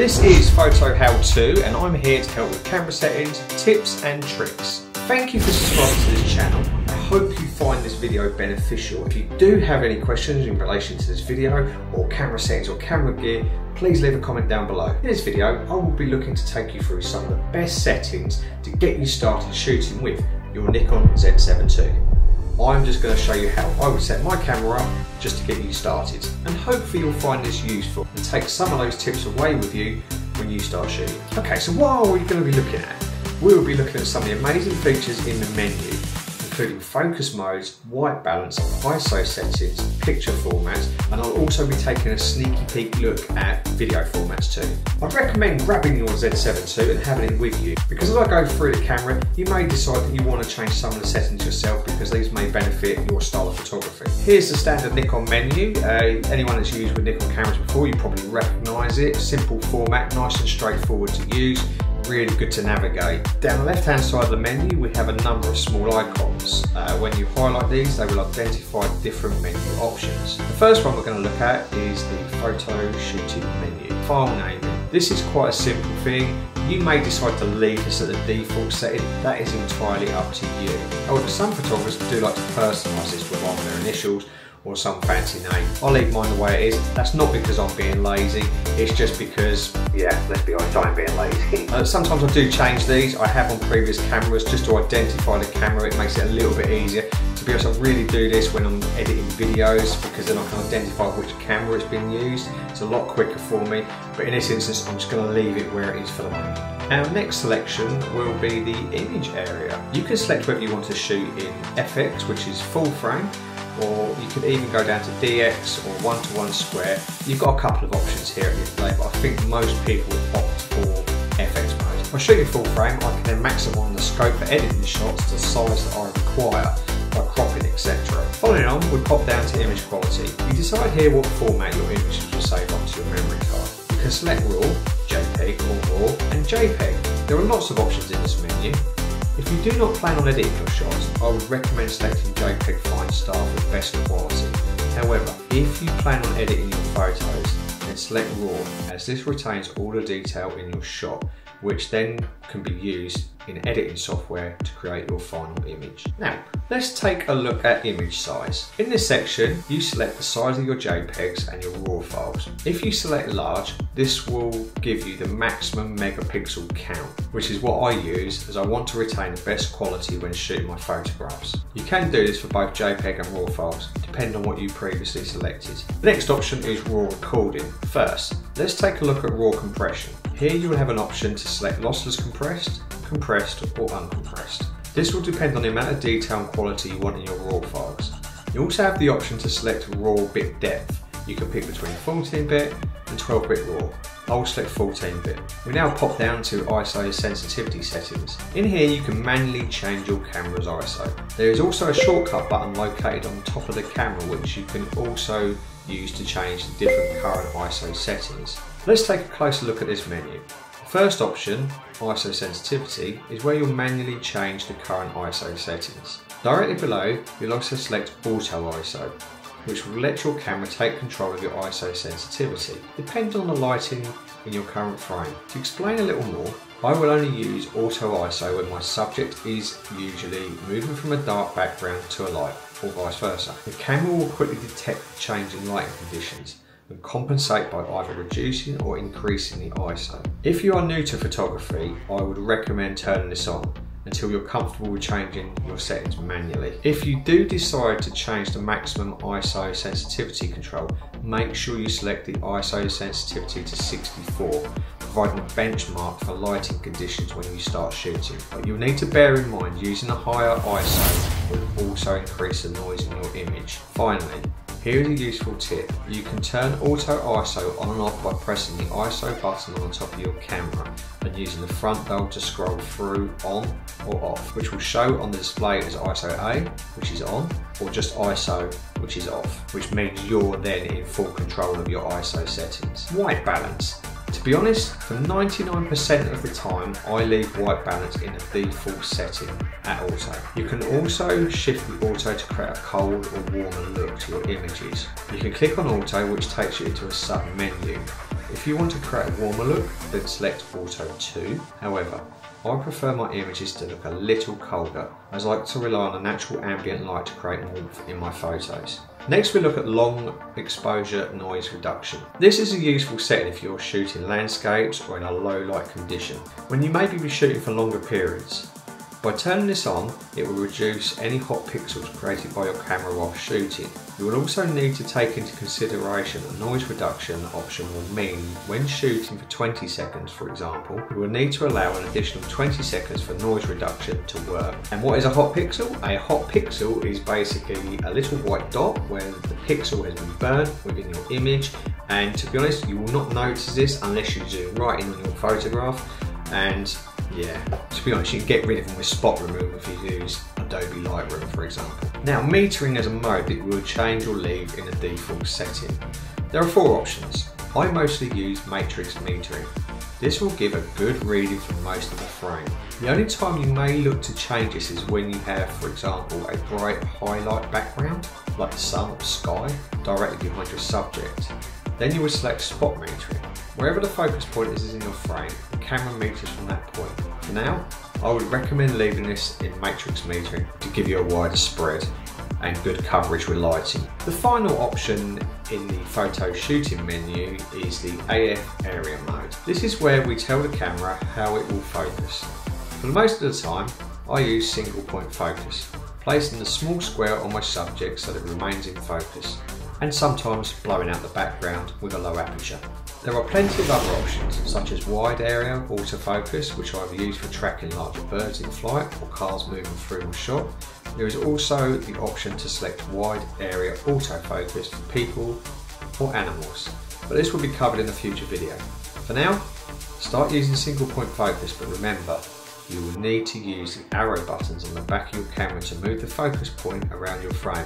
This is Photo How To, and I'm here to help with camera settings, tips and tricks. Thank you for subscribing to this channel. I hope you find this video beneficial. If you do have any questions in relation to this video or camera settings or camera gear, please leave a comment down below. In this video, I will be looking to take you through some of the best settings to get you started shooting with your Nikon Z7 II. I'm just going to show you how I would set my camera up just to get you started, and hopefully you'll find this useful and take some of those tips away with you when you start shooting. Okay, so what are we going to be looking at? We will be looking at some of the amazing features in the menu, including focus modes, white balance, ISO settings, picture formats, and I'll also be taking a sneaky peek look at video formats too. I'd recommend grabbing your Z7 II and having it with you, because as I go through the camera, you may decide that you want to change some of the settings yourself because these may benefit your style of photography. Here's the standard Nikon menu. Anyone that's used with Nikon cameras before, you probably recognise it. Simple format, nice and straightforward to use. Really good to navigate. Down the left hand side of the menu we have a number of small icons. When you highlight these they will identify different menu options. The first one we're going to look at is the photo shooting menu. File naming. This is quite a simple thing. You may decide to leave this at the default setting. That is entirely up to you. However, some photographers do like to personalise this with one of their initials or some fancy name. I'll leave mine the way it is. That's not because I'm being lazy, it's just because, yeah, let's be honest, I'm being lazy. Sometimes I do change these. I have on previous cameras just to identify the camera. It makes it a little bit easier. To be honest, I really do this when I'm editing videos because then I can identify which camera it's been used. It's a lot quicker for me, but in this instance, I'm just going to leave it where it is for the moment. Our next selection will be the image area. You can select whether you want to shoot in FX, which is full frame, or you can even go down to DX or 1:1 square. You've got a couple of options here at the end of the day, but I think most people opt for FX mode. If I shoot in full frame, I can then maximise the scope for editing the shots to the size that I require by cropping, etc. Following on, we pop down to image quality. You decide here what format your images will save onto your memory card. You can select RAW, JPEG or RAW, and JPEG. There are lots of options in this menu. If you do not plan on editing your shots, I would recommend selecting JPEG Fine Star for best quality. However, if you plan on editing your photos, then select RAW, as this retains all the detail in your shot, which then can be used in editing software to create your final image. Now, let's take a look at image size. In this section, you select the size of your JPEGs and your RAW files. If you select large, this will give you the maximum megapixel count, which is what I use as I want to retain the best quality when shooting my photographs. You can do this for both JPEG and RAW files, depending on what you previously selected. The next option is RAW recording. First, let's take a look at RAW compression. Here you will have an option to select lossless compressed, compressed or uncompressed. This will depend on the amount of detail and quality you want in your RAW files. You also have the option to select RAW bit depth. You can pick between 14-bit and 12-bit RAW. I will select 14-bit. We now pop down to ISO sensitivity settings. In here you can manually change your camera's ISO. There is also a shortcut button located on top of the camera which you can also use to change the different current ISO settings. Let's take a closer look at this menu. The first option, ISO sensitivity, is where you'll manually change the current ISO settings. Directly below, you'll also select Auto ISO, which will let your camera take control of your ISO sensitivity, depending on the lighting in your current frame. To explain a little more, I will only use Auto ISO when my subject is usually moving from a dark background to a light, or vice versa. The camera will quickly detect the change in lighting conditions and compensate by either reducing or increasing the ISO. If you are new to photography, I would recommend turning this on until you're comfortable with changing your settings manually. If you do decide to change the maximum ISO sensitivity control, make sure you select the ISO sensitivity to 64, providing a benchmark for lighting conditions when you start shooting. But you'll need to bear in mind using a higher ISO will also increase the noise in your image. Finally, here is a useful tip. You can turn Auto ISO on and off by pressing the ISO button on the top of your camera and using the front dial to scroll through on or off, which will show on the display as ISO A, which is on, or just ISO, which is off, which means you're then in full control of your ISO settings. White balance. To be honest, for 99% of the time, I leave white balance in the default setting at auto. You can also shift the auto to create a cold or warmer look to your images. You can click on auto, which takes you into a sub menu. If you want to create a warmer look, then select Auto 2. However, I prefer my images to look a little colder, as I like to rely on a natural ambient light to create warmth in my photos. Next we look at long exposure noise reduction. This is a useful setting if you're shooting landscapes or in a low light condition, when you may be shooting for longer periods. By turning this on, it will reduce any hot pixels created by your camera while shooting. You will also need to take into consideration a noise reduction option will mean when shooting for 20 seconds, for example, you will need to allow an additional 20 seconds for noise reduction to work. And what is a hot pixel? A hot pixel is basically a little white dot where the pixel has been burned within your image. And to be honest, you will not notice this unless you zoom right in on your photograph. And yeah, to be honest, you can get rid of them with spot removal if you use Adobe Lightroom, for example. Now, metering is a mode that you will change or leave in a default setting. There are four options. I mostly use matrix metering. This will give a good reading for most of the frame. The only time you may look to change this is when you have, for example, a bright highlight background, like the sun or sky, directly behind your subject. Then you will select spot metering. Wherever the focus point is in your frame, the camera meters from that point. For now, I would recommend leaving this in matrix metering to give you a wider spread and good coverage with lighting. The final option in the photo shooting menu is the AF area mode. This is where we tell the camera how it will focus. For most of the time, I use single point focus, placing the small square on my subject so that it remains in focus, and sometimes blowing out the background with a low aperture. There are plenty of other options, such as wide area autofocus, which I've used for tracking larger birds in flight or cars moving through my shot. There is also the option to select wide area autofocus for people or animals, but this will be covered in a future video. For now, start using single point focus, but remember, you will need to use the arrow buttons on the back of your camera to move the focus point around your frame.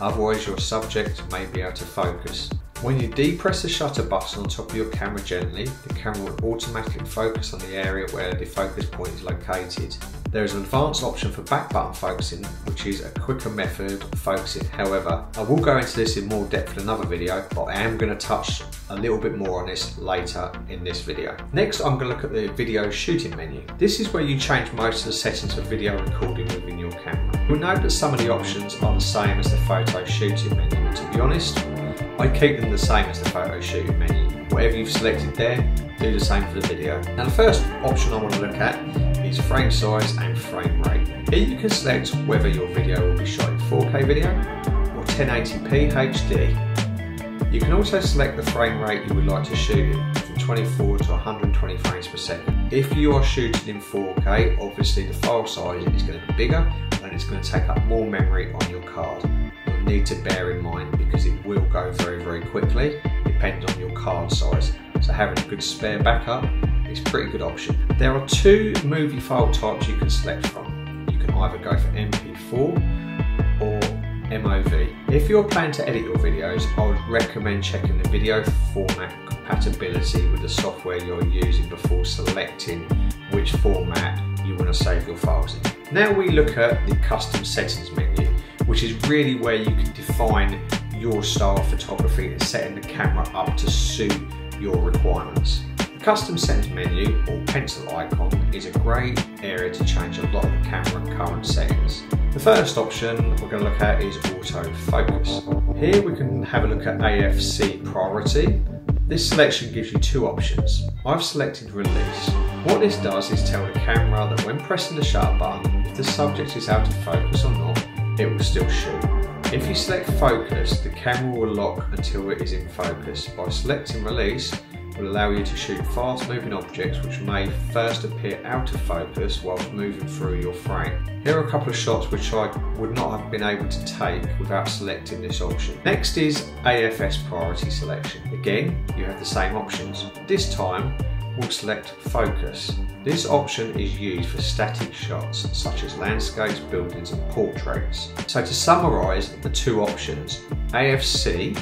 Otherwise your subject may be out of focus. When you depress the shutter button on top of your camera gently, the camera will automatically focus on the area where the focus point is located. There is an advanced option for back button focusing, which is a quicker method of focusing. However, I will go into this in more depth in another video, but I am going to touch a little bit more on this later in this video. Next, I'm going to look at the video shooting menu. This is where you change most of the settings for video recording within your camera. You'll note that some of the options are the same as the photo shooting menu. To be honest, I keep them the same as the photo shooting menu. Whatever you've selected there, do the same for the video. Now the first option I want to look at is frame size and frame rate. Here you can select whether your video will be shot in 4K video or 1080p HD. You can also select the frame rate you would like to shoot in, from 24 to 120 frames per second. If you are shooting in 4K, obviously the file size is going to be bigger and it's going to take up more memory on your card. You'll need to bear in mind because it will go very, very quickly depending on your card size. So having a good spare backup is a pretty good option. There are two movie file types you can select from. You can either go for mp4 or mov. If you're planning to edit your videos, I would recommend checking the video format compatibility with the software you're using before selecting which format you want to save your files in. Now we look at the custom settings menu, which is really where you can define your style of photography and setting the camera up to suit your requirements. Custom settings menu or pencil icon is a great area to change a lot of the camera and current settings. The first option we're going to look at is autofocus. Here we can have a look at AFC priority. This selection gives you two options. I've selected release. What this does is tell the camera that when pressing the shutter button, if the subject is out of focus or not, it will still shoot. If you select focus, the camera will lock until it is in focus. By selecting release, will allow you to shoot fast moving objects which may first appear out of focus whilst moving through your frame. Here are a couple of shots which I would not have been able to take without selecting this option. Next is AFS priority selection. Again, you have the same options. This time, we'll select focus. This option is used for static shots such as landscapes, buildings and portraits. So to summarise the two options, AFC,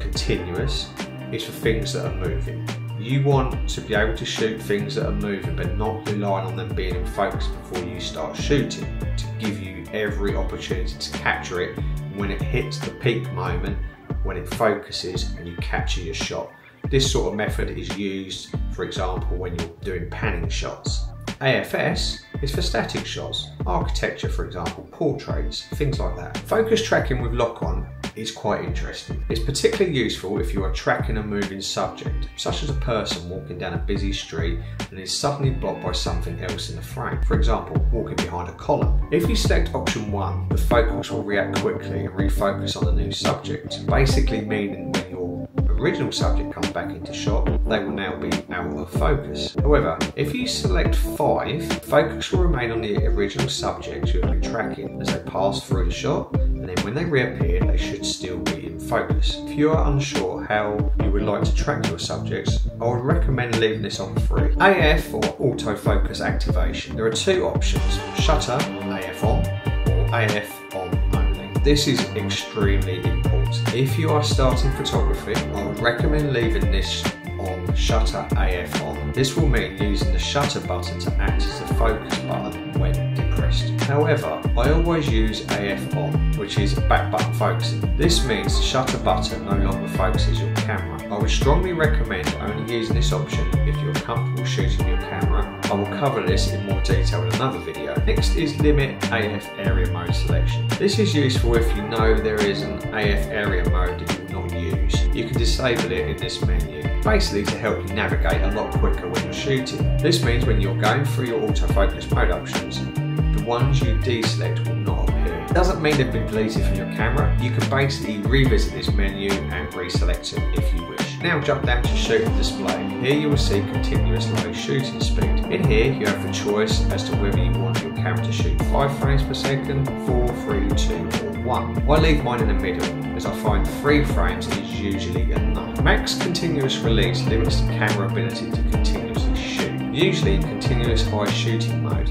continuous, is for things that are moving. You want to be able to shoot things that are moving but not relying on them being in focus before you start shooting, to give you every opportunity to capture it when it hits the peak moment, when it focuses and you capture your shot. This sort of method is used, for example, when you're doing panning shots. AFS is for static shots, architecture for example, portraits, things like that. Focus tracking with lock-on is quite interesting. It's particularly useful if you are tracking a moving subject, such as a person walking down a busy street and is suddenly blocked by something else in the frame, for example, walking behind a column. If you select option 1, the focus will react quickly and refocus on the new subject, basically meaning when you're original subject comes back into shot, they will now be out of focus. However, if you select 5, focus will remain on the original subject you'll be tracking as they pass through the shot, and then when they reappear, they should still be in focus. If you are unsure how you would like to track your subjects, I would recommend leaving this on 3. AF or autofocus activation. There are two options, shutter, AF on, or AF on only. This is extremely important. If you are starting photography, I would recommend leaving this on shutter AF on. This will mean using the shutter button to act as the focus button when depressed. However, I always use AF on, which is back button focusing. This means the shutter button no longer focuses your camera. I would strongly recommend only using this option if you're comfortable shooting your camera. I will cover this in more detail in another video. Next is limit AF area mode selection. This is useful if you know there is an AF area mode that you will not use. You can disable it in this menu, basically to help you navigate a lot quicker when you're shooting. This means when you're going through your autofocus mode options, the ones you deselect will not appear. It doesn't mean they've been deleted from your camera. You can basically revisit this menu and reselect it if you wish. Now jump down to shooting display. Here you will see continuous low shooting speed. In here you have the choice as to whether you want your camera to shoot 5 frames per second, 4, 3, 2 or 1. I leave mine in the middle as I find 3 frames is usually enough. Max continuous release limits the camera ability to continuously shoot, usually continuous high shooting mode.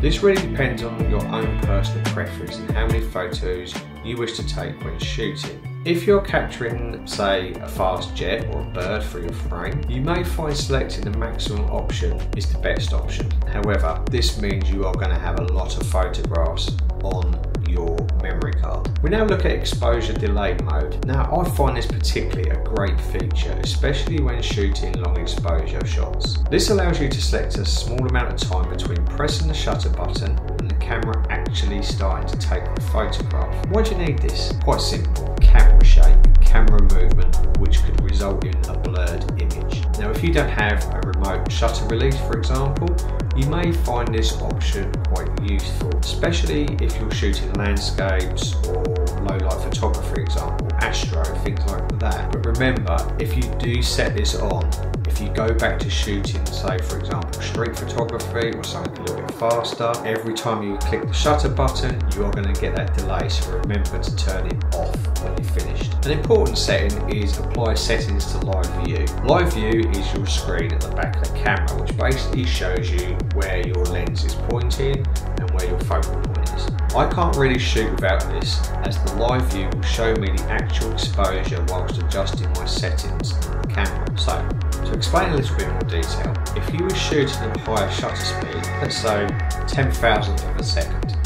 This really depends on your own personal preference and how many photos you wish to take when shooting. If you're capturing, say, a fast jet or a bird through your frame, you may find selecting the maximum option is the best option. However, this means you are going to have a lot of photographs on your memory card. We now look at exposure delay mode. Now, I find this particularly a great feature, especially when shooting long exposure shots. This allows you to select a small amount of time between pressing the shutter button and the camera actually starting to take the photograph. Why do you need this? Quite simple. Camera shake, camera movement, which could result in a blurred image. Now, if you don't have a remote shutter release, for example, you may find this option quite useful, especially if you're shooting landscapes or low light photography, for example, astro, things like that. But remember, if you do set this on, if you go back to shooting, say for example, street photography or something a little bit faster, every time you click the shutter button, you are going to get that delay, so remember to turn it off when you're finished. An important setting is apply settings to live view. Live view is your screen at the back of the camera, which basically shows you where your lens is pointing and where your focal point is. I can't really shoot without this, as the live view will show me the actual exposure whilst adjusting my settings on the camera. So, to explain a little bit more detail, if you were shooting at a higher shutter speed, let's say 10,000th of a second,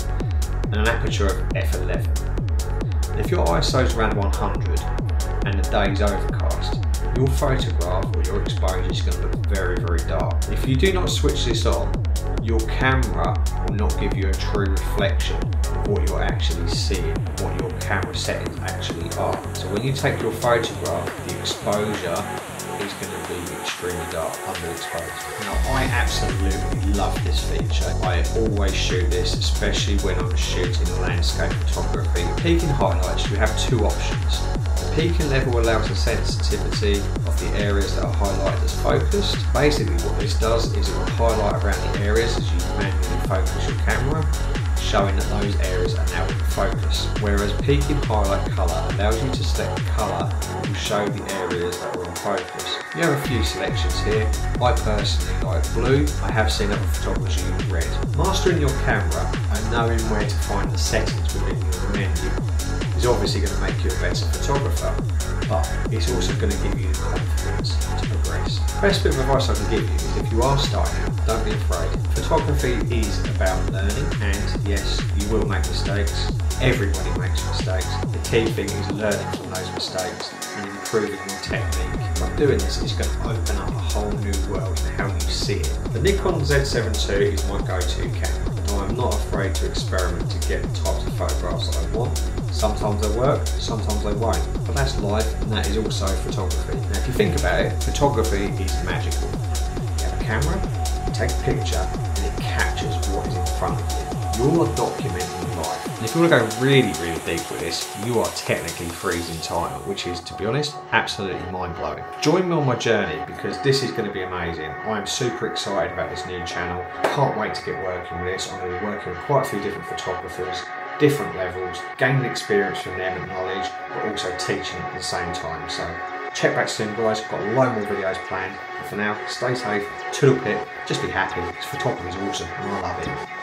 and an aperture of f11, and if your ISO is around 100 and the day is overcast, your photograph or your exposure is going to look very, very dark. If you do not switch this on, your camera will not give you a true reflection of what you're actually seeing, what your camera settings actually are. So when you take your photograph, the exposure is going to be extremely dark, underexposed. Now, I absolutely love this feature. I always shoot this, especially when I'm shooting landscape photography. Peaking highlights, you have two options. The peaking level allows the sensitivity of the areas that are highlighted as focused. Basically, what this does is it will highlight around the areas as you manually focus your camera, showing that those areas are now in focus. Whereas peaking highlight colour allows you to select the colour that will show the areas that are in focus. You have a few selections here. I personally like blue. I have seen other photographers use red. Mastering your camera and knowing where to find the settings within your menu is obviously going to make you a better photographer, but it's also going to give you the confidence to progress. The best bit of advice I can give you is if you are starting out, don't be afraid. Photography is about learning, and yes, you will make mistakes. Everybody makes mistakes. The key thing is learning from those mistakes and improving your technique. By doing this, it's going to open up a whole new world in how you see it. The Nikon Z7 II is my go-to camera. I'm not afraid to experiment to get the types of photographs that I want. Sometimes they work, sometimes they won't. But that's life, and that is also photography. Now if you think about it, photography is magical. You have a camera, you take a picture, and it captures what is in front of you. You're documenting life. And if you want to go really, really deep with this, you are technically freezing time, which is, to be honest, absolutely mind-blowing. Join me on my journey because this is going to be amazing. I am super excited about this new channel. Can't wait to get working with this. I'm going to be working with quite a few different photographers, different levels, gaining experience from them and knowledge, but also teaching at the same time. So check back soon, guys. Got a lot more videos planned. But for now, stay safe, toodle pip, just be happy. Photography is awesome and I love it.